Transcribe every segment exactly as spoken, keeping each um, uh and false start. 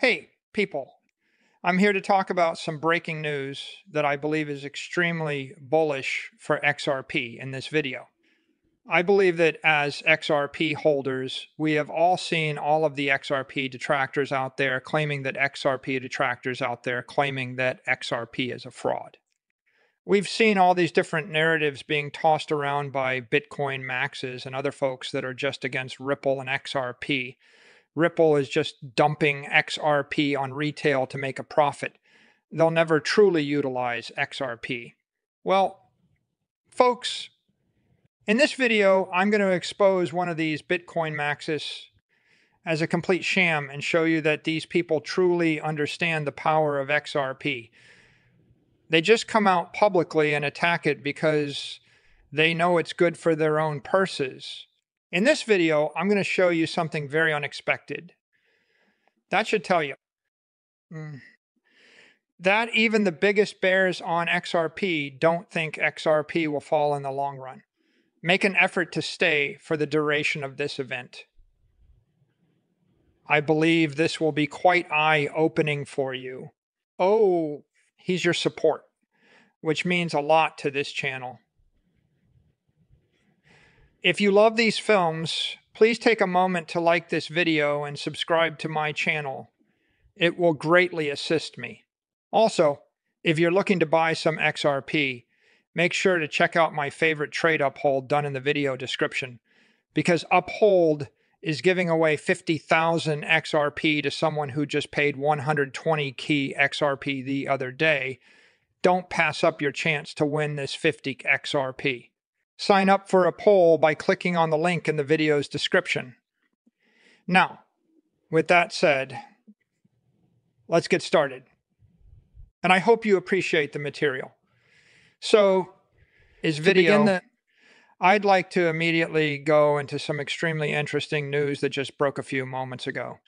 Hey, people, I'm here to talk about some breaking news that I believe is extremely bullish for X R P in this video. I believe that as X R P holders, we have all seen all of the XRP detractors out there claiming that XRP detractors out there claiming that XRP is a fraud. We've seen all these different narratives being tossed around by Bitcoin maxes and other folks that are just against Ripple and X R P. Ripple is just dumping X R P on retail to make a profit. They'll never truly utilize X R P. Well, folks, in this video, I'm going to expose one of these Bitcoin maxes as a complete sham and show you that these people truly understand the power of X R P. They just come out publicly and attack it because they know it's good for their own purses. In this video, I'm going to show you something very unexpected. That should tell you mm, that even the biggest bears on X R P don't think X R P will fall in the long run. Make an effort to stay for the duration of this event. I believe this will be quite eye-opening for you. Oh, he's your support, which means a lot to this channel. If you love these films, please take a moment to like this video and subscribe to my channel. It will greatly assist me. Also, if you're looking to buy some X R P, make sure to check out my favorite trade Uphold done in the video description, because Uphold is giving away fifty thousand X R P to someone who just paid one hundred twenty key X R P the other day. Don't pass up your chance to win this fifty X R P. Sign up for a poll by clicking on the link in the video's description. Now, with that said, let's get started. And I hope you appreciate the material. So, is video, the, I'd like to immediately go into some extremely interesting news that just broke a few moments ago.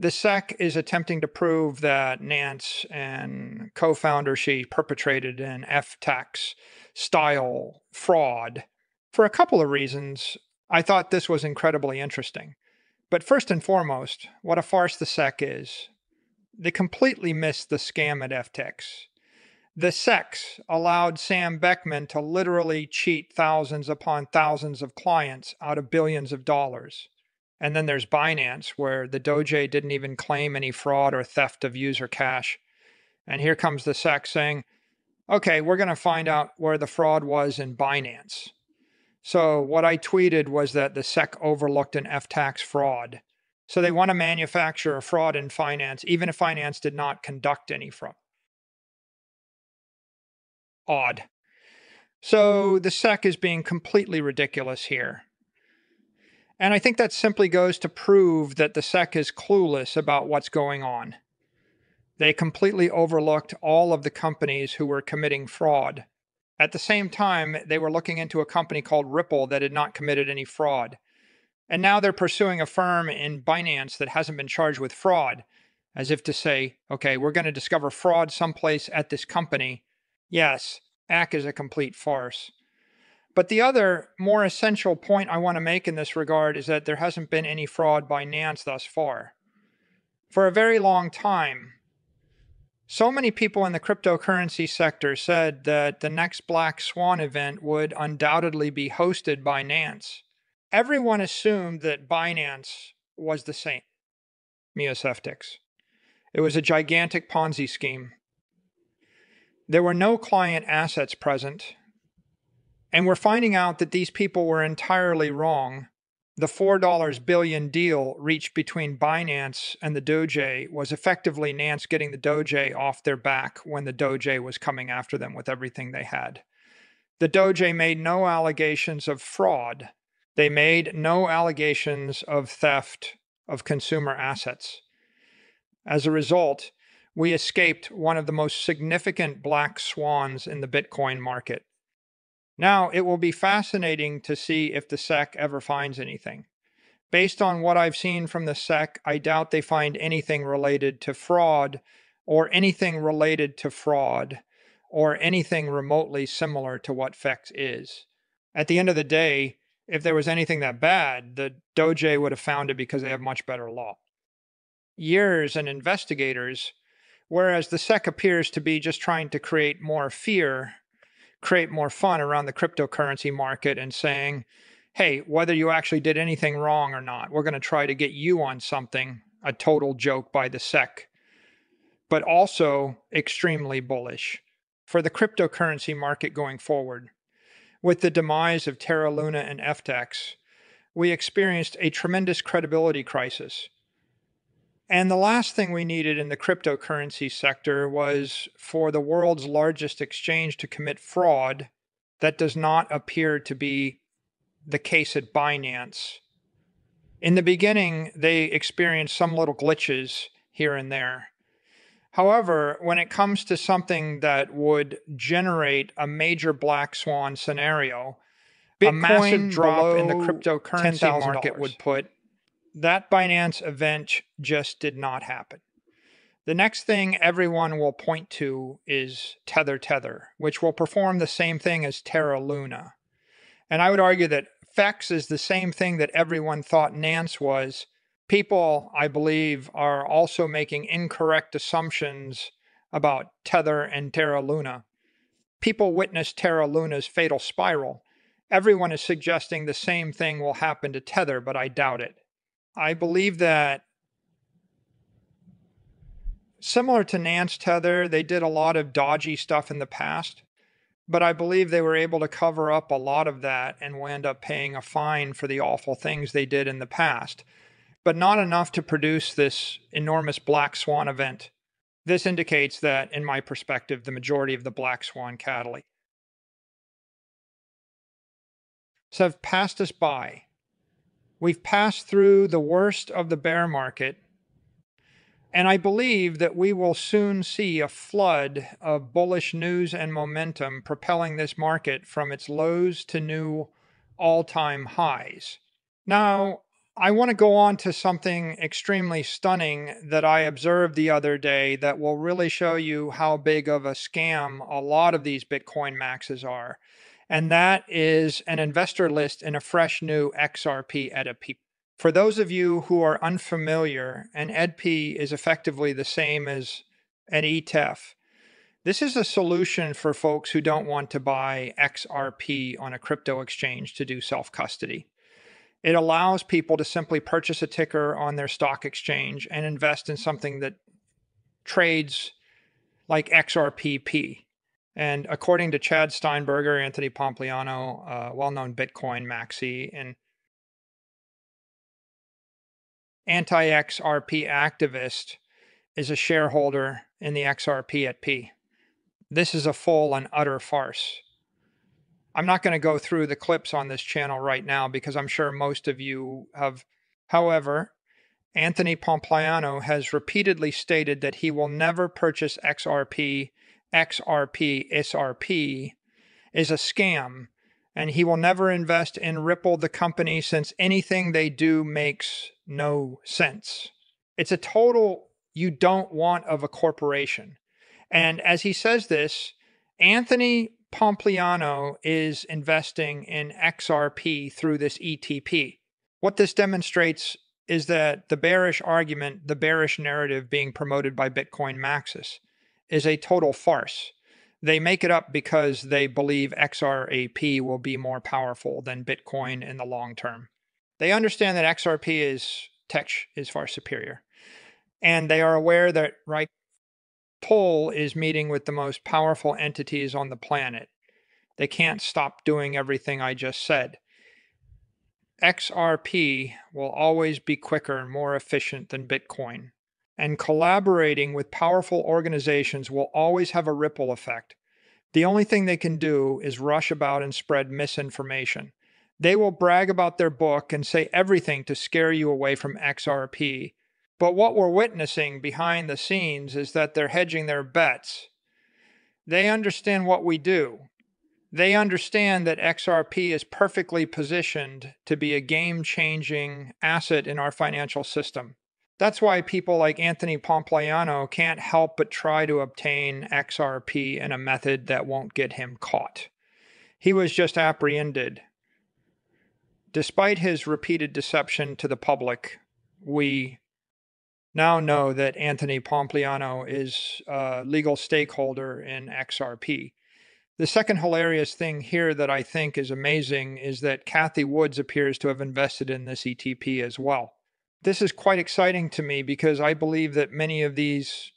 The S E C is attempting to prove that Nance and co-founder, she perpetrated an F tax style fraud. For a couple of reasons, I thought this was incredibly interesting. But first and foremost, what a farce the S E C is. They completely missed the scam at F tax. The S E C allowed Sam Beckman to literally cheat thousands upon thousands of clients out of billions of dollars. And then there's Binance, where the Doge didn't even claim any fraud or theft of user cash. And here comes the S E C saying, okay, we're going to find out where the fraud was in Binance. So what I tweeted was that the S E C overlooked an F tax fraud. So they want to manufacture a fraud in finance, even if finance did not conduct any fraud. Odd. So the S E C is being completely ridiculous here. And I think that simply goes to prove that the S E C is clueless about what's going on. They completely overlooked all of the companies who were committing fraud. At the same time, they were looking into a company called Ripple that had not committed any fraud. And now they're pursuing a firm in Binance that hasn't been charged with fraud, as if to say, okay, we're going to discover fraud someplace at this company. Yes, A C is a complete farce. But the other, more essential point I want to make in this regard is that there hasn't been any fraud by Nance thus far. For a very long time, so many people in the cryptocurrency sector said that the next Black Swan event would undoubtedly be hosted by Nance. Everyone assumed that Binance was the same. F tax. It was a gigantic Ponzi scheme. There were no client assets present. And we're finding out that these people were entirely wrong. The four billion dollar deal reached between Binance and the Doge was effectively Nance getting the Doge off their back when the Doge was coming after them with everything they had. The Doge made no allegations of fraud. They made no allegations of theft of consumer assets. As a result, we escaped one of the most significant black swans in the Bitcoin market. Now, it will be fascinating to see if the S E C ever finds anything. Based on what I've seen from the S E C, I doubt they find anything related to fraud or anything related to fraud or anything remotely similar to what F X is. At the end of the day, if there was anything that bad, the Doge would have found it because they have much better law. years and investigators, whereas the S E C appears to be just trying to create more fear, create more fun around the cryptocurrency market and saying, hey, whether you actually did anything wrong or not, we're going to try to get you on something, a total joke by the S E C, but also extremely bullish for the cryptocurrency market going forward. With the demise of Terra Luna and F T X, we experienced a tremendous credibility crisis. And the last thing we needed in the cryptocurrency sector was for the world's largest exchange to commit fraud. That does not appear to be the case at Binance. In the beginning, they experienced some little glitches here and there. However, when it comes to something that would generate a major black swan scenario, Bitcoin a massive drop in the cryptocurrency market would put, that Binance event just did not happen. The next thing everyone will point to is Tether Tether, which will perform the same thing as Terra Luna. And I would argue that F E X is the same thing that everyone thought Nance was. People, I believe, are also making incorrect assumptions about Tether and Terra Luna. People witnessed Terra Luna's fatal spiral. Everyone is suggesting the same thing will happen to Tether, but I doubt it. I believe that, similar to Nance Tether, they did a lot of dodgy stuff in the past, but I believe they were able to cover up a lot of that and will end up paying a fine for the awful things they did in the past, but not enough to produce this enormous black swan event. This indicates that, in my perspective, the majority of the black swan catalysts have passed us by. We've passed through the worst of the bear market, and I believe that we will soon see a flood of bullish news and momentum propelling this market from its lows to new all-time highs. Now, I want to go on to something extremely stunning that I observed the other day that will really show you how big of a scam a lot of these Bitcoin maxes are. And that is an investor list in a fresh new X R P E D P. For those of you who are unfamiliar, an E D P is effectively the same as an E T F. This is a solution for folks who don't want to buy X R P on a crypto exchange to do self-custody. It allows people to simply purchase a ticker on their stock exchange and invest in something that trades like X R P P. And according to Chad Steinberger, Anthony Pompliano, uh, well-known Bitcoin maxi, and anti-X R P activist, is a shareholder in the X R P at P. This is a full and utter farce. I'm not going to go through the clips on this channel right now because I'm sure most of you have. However, Anthony Pompliano has repeatedly stated that he will never purchase X R P. X R P S R P is a scam, and he will never invest in Ripple, the company, since anything they do makes no sense. It's a total you don't want of a corporation. And as he says this, Anthony Pompliano is investing in X R P through this E T P. What this demonstrates is that the bearish argument, the bearish narrative being promoted by Bitcoin maxis, is a total farce. They make it up because they believe X R P will be more powerful than Bitcoin in the long term. They understand that X R P is tech is far superior. And they are aware that right pull is meeting with the most powerful entities on the planet. They can't stop doing everything I just said. X R P will always be quicker and more efficient than Bitcoin. And collaborating with powerful organizations will always have a ripple effect. The only thing they can do is rush about and spread misinformation. They will brag about their book and say everything to scare you away from X R P. But what we're witnessing behind the scenes is that they're hedging their bets. They understand what we do. They understand that X R P is perfectly positioned to be a game-changing asset in our financial system. That's why people like Anthony Pompliano can't help but try to obtain X R P in a method that won't get him caught. He was just apprehended. Despite his repeated deception to the public, we now know that Anthony Pompliano is a legal stakeholder in X R P. The second hilarious thing here that I think is amazing is that Cathie Woods appears to have invested in this E T P as well. This is quite exciting to me because I believe that many of these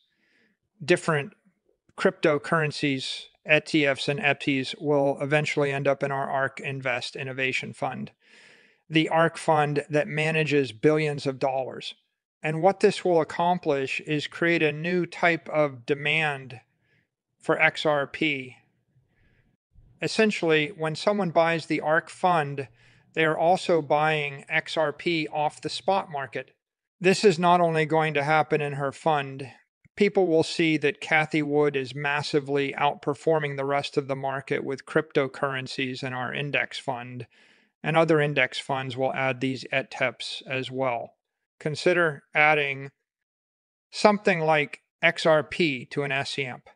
different cryptocurrencies, E T Fs and E P Ts, will eventually end up in our ARK Invest Innovation Fund, the ARK fund that manages billions of dollars. And what this will accomplish is create a new type of demand for X R P. Essentially, when someone buys the ARK fund, they are also buying X R P off the spot market. This is not only going to happen in her fund, people will see that Cathie Wood is massively outperforming the rest of the market with cryptocurrencies in our index fund, and other index funds will add these E T Fs as well. Consider adding something like X R P to an S E M P,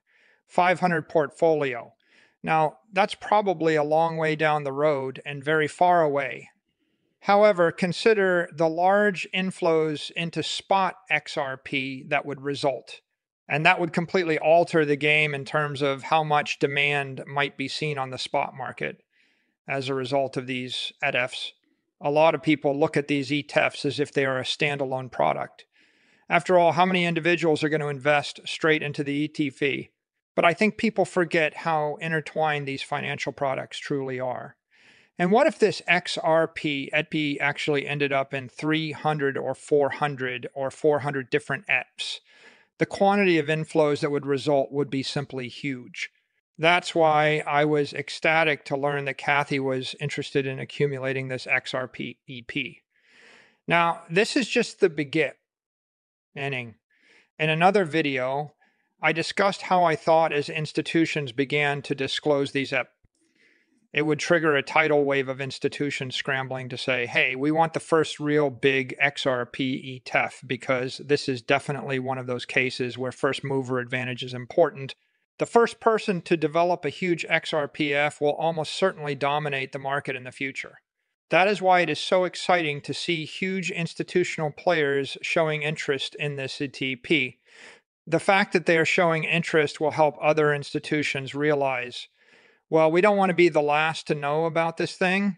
five hundred portfolio. Now, that's probably a long way down the road and very far away. However, consider the large inflows into spot X R P that would result. And that would completely alter the game in terms of how much demand might be seen on the spot market as a result of these E T Fs. A lot of people look at these E T Fs as if they are a standalone product. After all, how many individuals are going to invest straight into the E T F? But I think people forget how intertwined these financial products truly are. And what if this X R P, E T P, actually ended up in three hundred or four hundred or four hundred different E T Fs? The quantity of inflows that would result would be simply huge. That's why I was ecstatic to learn that Cathie was interested in accumulating this X R P E T P. Now, this is just the beginning. In another video, I discussed how I thought as institutions began to disclose these E T Fs, it would trigger a tidal wave of institutions scrambling to say, hey, we want the first real big X R P E T F, because this is definitely one of those cases where first mover advantage is important. The first person to develop a huge X R P E T F will almost certainly dominate the market in the future. That is why it is so exciting to see huge institutional players showing interest in this E T P. The fact that they are showing interest will help other institutions realize, well, we don't want to be the last to know about this thing.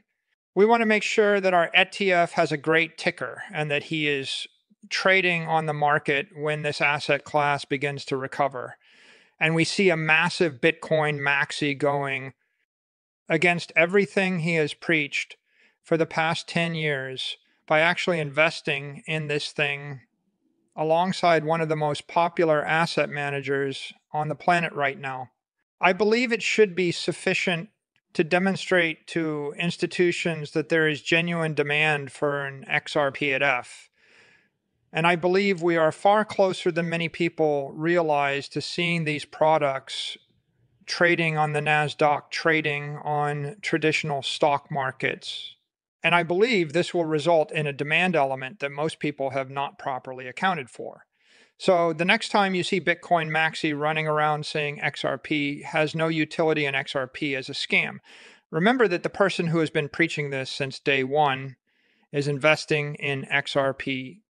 We want to make sure that our E T F has a great ticker and that he is trading on the market when this asset class begins to recover. And we see a massive Bitcoin maxi going against everything he has preached for the past ten years by actually investing in this thing alongside one of the most popular asset managers on the planet right now. I believe it should be sufficient to demonstrate to institutions that there is genuine demand for an X R P E T F. And I believe we are far closer than many people realize to seeing these products trading on the NASDAQ, trading on traditional stock markets. And I believe this will result in a demand element that most people have not properly accounted for. So the next time you see Bitcoin Maxi running around saying X R P has no utility and X R P as a scam, remember that the person who has been preaching this since day one is investing in X R P